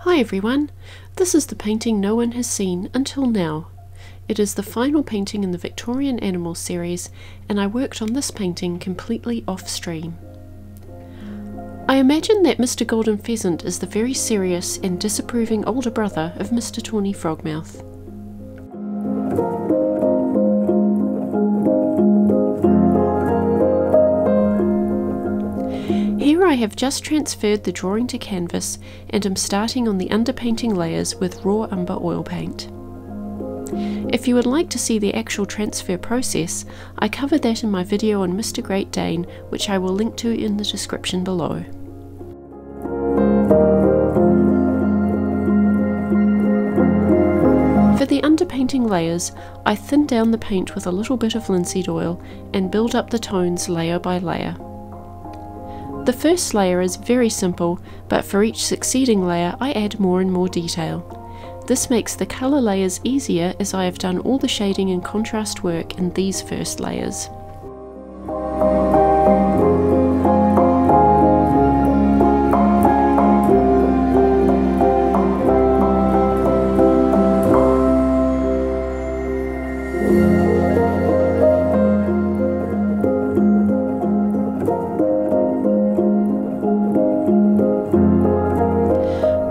Hi everyone, this is the painting no one has seen until now. It is the final painting in the Victorian Animal series, and I worked on this painting completely off stream. I imagine that Mr Golden Pheasant is the very serious and disapproving older brother of Mr Tawny Frogmouth. Here I have just transferred the drawing to canvas and am starting on the underpainting layers with raw umber oil paint. If you would like to see the actual transfer process, I covered that in my video on Mr Great Dane, which I will link to in the description below. For the underpainting layers, I thin down the paint with a little bit of linseed oil and build up the tones layer by layer. The first layer is very simple, but for each succeeding layer I add more and more detail. This makes the colour layers easier as I have done all the shading and contrast work in these first layers.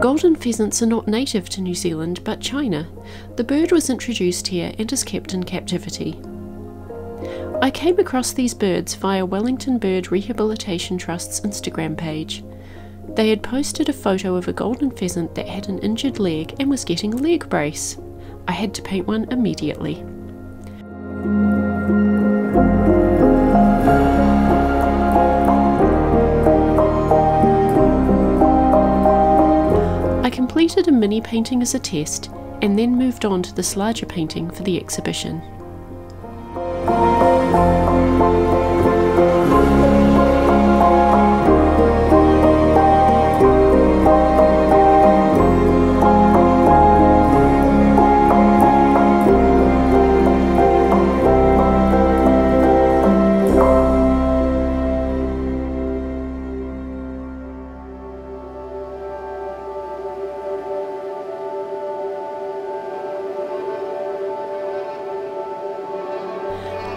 Golden pheasants are not native to New Zealand but China. The bird was introduced here and is kept in captivity. I came across these birds via Wellington Bird Rehabilitation Trust's Instagram page. They had posted a photo of a golden pheasant that had an injured leg and was getting a leg brace. I had to paint one immediately. I completed a mini painting as a test and then moved on to this larger painting for the exhibition.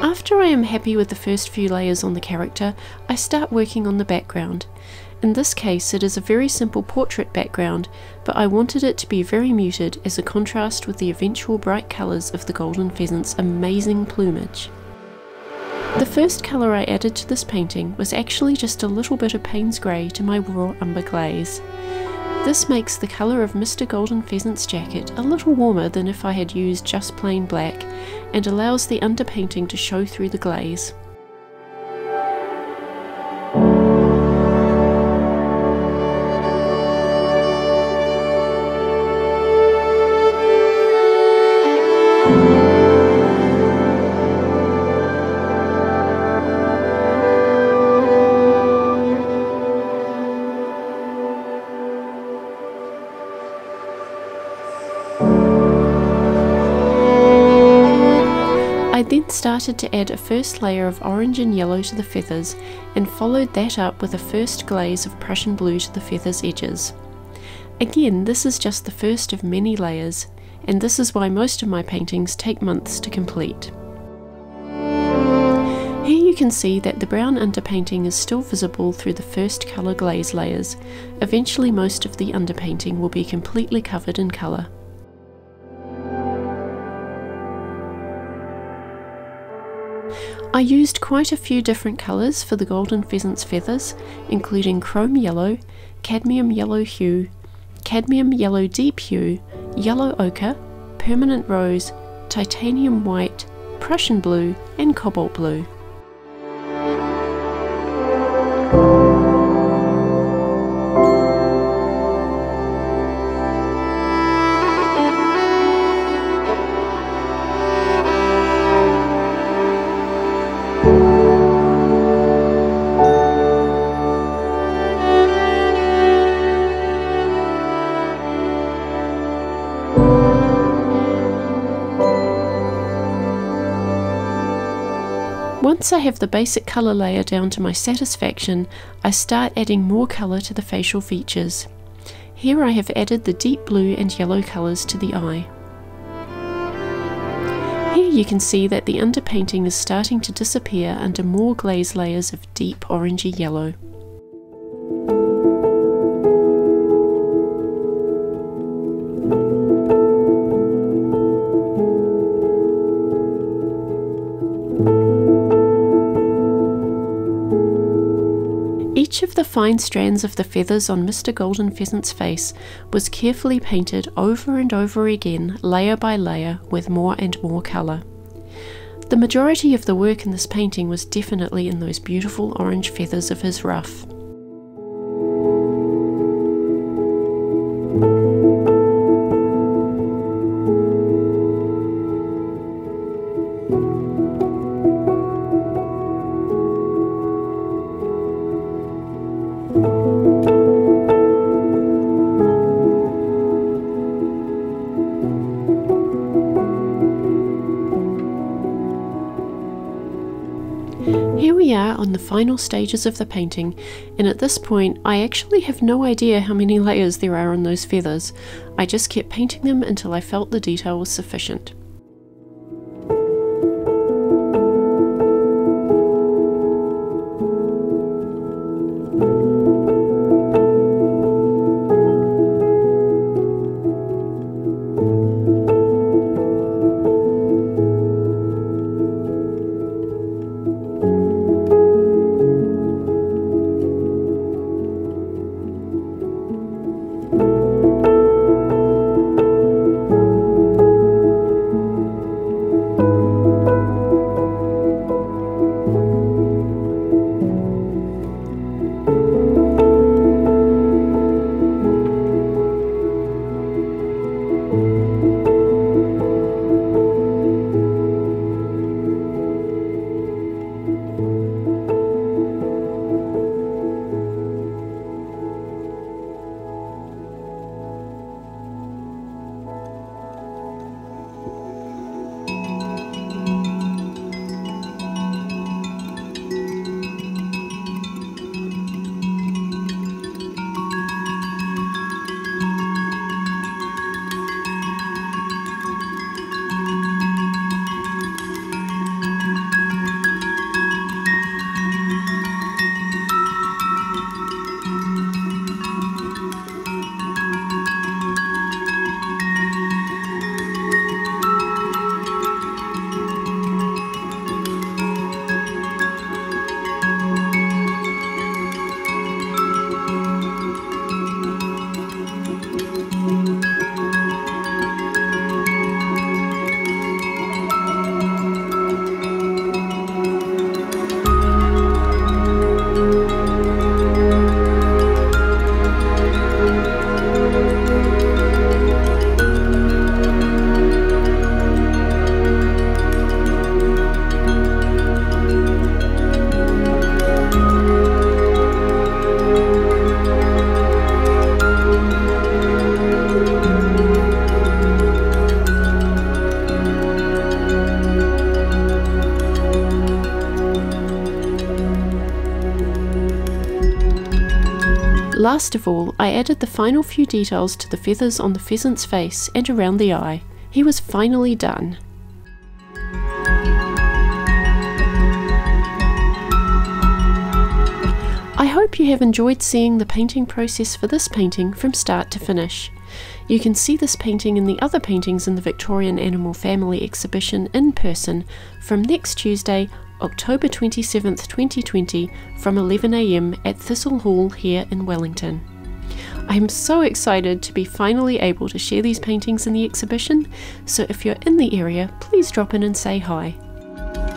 After I am happy with the first few layers on the character, I start working on the background. In this case it is a very simple portrait background, but I wanted it to be very muted as a contrast with the eventual bright colours of the golden pheasant's amazing plumage. The first colour I added to this painting was actually just a little bit of Payne's Grey to my raw umber glaze. This makes the colour of Mr Golden Pheasant's jacket a little warmer than if I had used just plain black, and allows the underpainting to show through the glaze. I then started to add a first layer of orange and yellow to the feathers and followed that up with a first glaze of Prussian blue to the feathers' edges. Again, this is just the first of many layers, and this is why most of my paintings take months to complete. Here you can see that the brown underpainting is still visible through the first colour glaze layers. Eventually most of the underpainting will be completely covered in colour. I used quite a few different colours for the golden pheasant's feathers, including chrome yellow, cadmium yellow hue, cadmium yellow deep hue, yellow ochre, permanent rose, titanium white, Prussian blue and cobalt blue. Once I have the basic colour layer down to my satisfaction, I start adding more colour to the facial features. Here I have added the deep blue and yellow colours to the eye. Here you can see that the underpainting is starting to disappear under more glaze layers of deep orangey yellow. Each of the fine strands of the feathers on Mr. Golden Pheasant's face was carefully painted over and over again, layer by layer, with more and more colour. The majority of the work in this painting was definitely in those beautiful orange feathers of his ruff. Here we are on the final stages of the painting, and at this point I actually have no idea how many layers there are on those feathers. I just kept painting them until I felt the detail was sufficient. Last of all, I added the final few details to the feathers on the pheasant's face and around the eye. He was finally done. I hope you have enjoyed seeing the painting process for this painting from start to finish. You can see this painting and the other paintings in the Victorian Animal Family Exhibition in person from next Tuesday, October 27th, 2020 from 11 AM at Thistle Hall here in Wellington. I am so excited to be finally able to share these paintings in the exhibition, so if you're in the area, please drop in and say hi.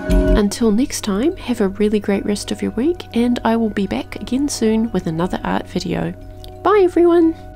Until next time, have a really great rest of your week, and I will be back again soon with another art video. Bye everyone!